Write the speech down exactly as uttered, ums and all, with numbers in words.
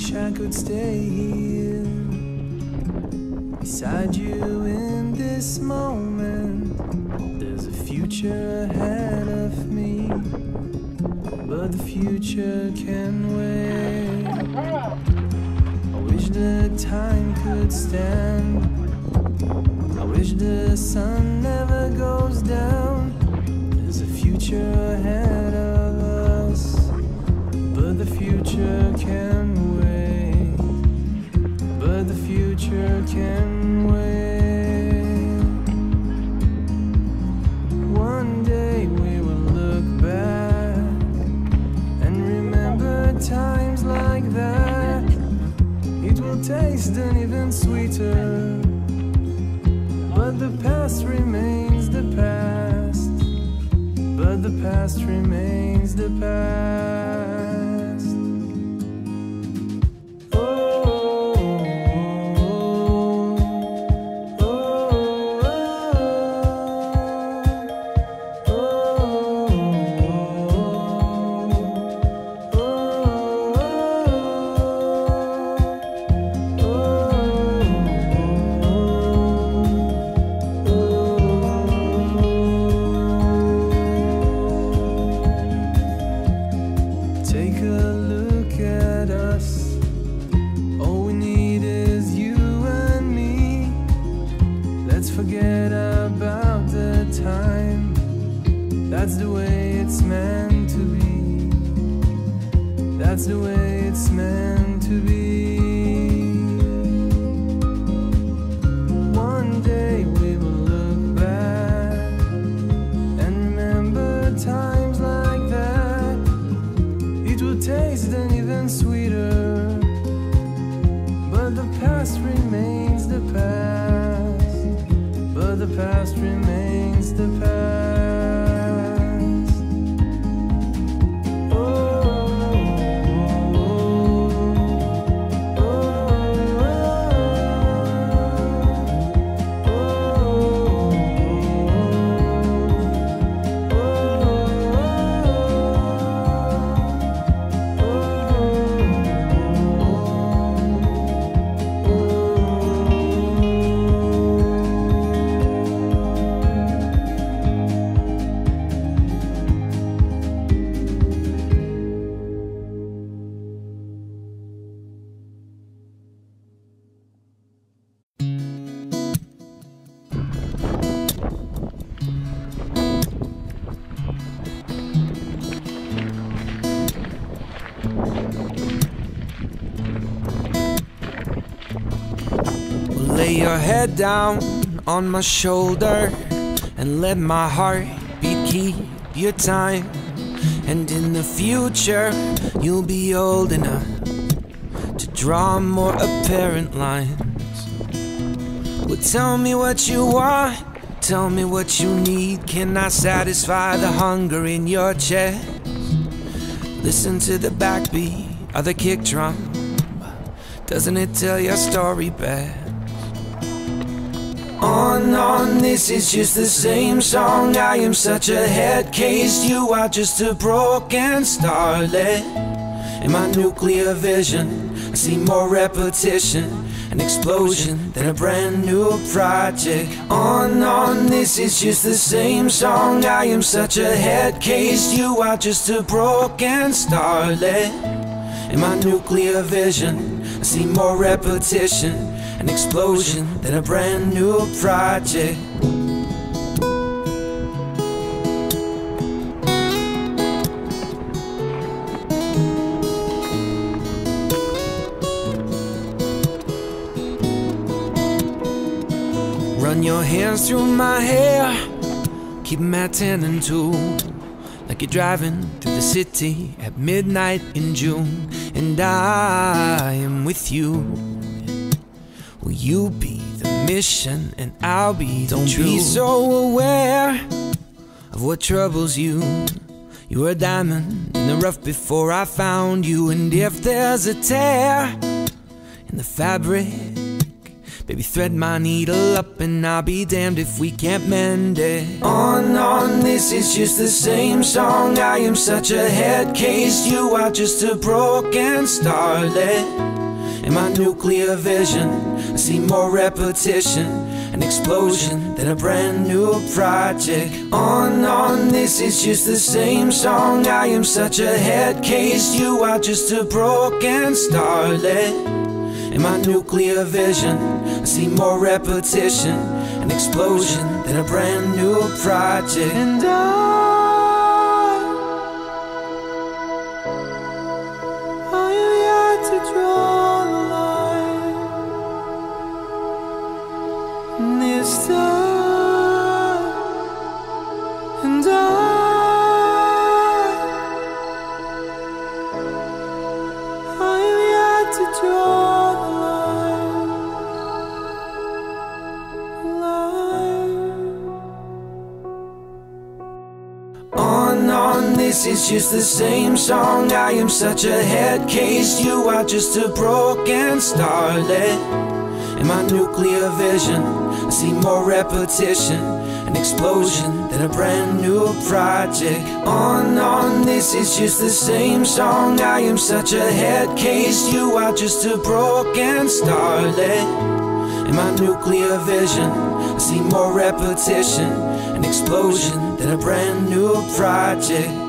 wish I could stay here beside you in this moment. There's a future ahead of me, but the future can wait. I wish the time could stand. I wish the sun never goes down. There's a future ahead of us, but the future can wait. But the future can wait. One day we will look back and remember times like that. It will taste an even sweeter, but the past remains the past. But the past remains the past. Oh, oh, oh, oh, oh, oh, oh, oh, oh. Take a look at us. All we need is you and me. Let's forget about the time. That's the way it's meant to be. That's the way it's meant to be. One day we will look back and remember time. Taste and even sweeter, but the past remains the past. But the past remains the past. Oh, oh, oh, oh, oh, oh, oh, oh, oh. Lay your head down on my shoulder and let my heartbeat keep your time. And in the future you'll be old enough to draw more apparent lines. Well, tell me what you want, tell me what you need. Can I satisfy the hunger in your chest? Listen to the backbeat of the kick drum. Doesn't it tell your story best? On, on, this is just the same song. I am such a head case. You are just a broken starlet. In my nuclear vision, I see more repetition, an explosion, than a brand new project. On, on, this is just the same song. I am such a head case. You are just a broken starlet. In my nuclear vision, I see more repetition, an explosion, then a brand new project. Run your hands through my hair, keep them at ten and two, like you're driving through the city at midnight in June. And I am with you. Will you be the mission and I'll be the truth? Don't be so aware of what troubles you. You were a diamond in the rough before I found you. And if there's a tear in the fabric, Baby, thread my needle up and I'll be damned if we can't mend it. On, on, this is just the same song. I am such a head case, you are just a broken starlet. In my nuclear vision, I see more repetition, an explosion, than a brand new project. On, on, this is just the same song. I am such a head case, you are just a broken starlet. In my nuclear vision, I see more repetition, an explosion, than a brand new project. And I, I am yet to draw the line. And this time, and I, I am yet to draw. On, this is just the same song. I am such a head case, you are just a broken starlet. In my nuclear vision, I see more repetition, an explosion, than a brand new project. On, on, this is just the same song. I am such a head case, you are just a broken starlet. In my nuclear vision, I see more repetition, an explosion, than a brand new project.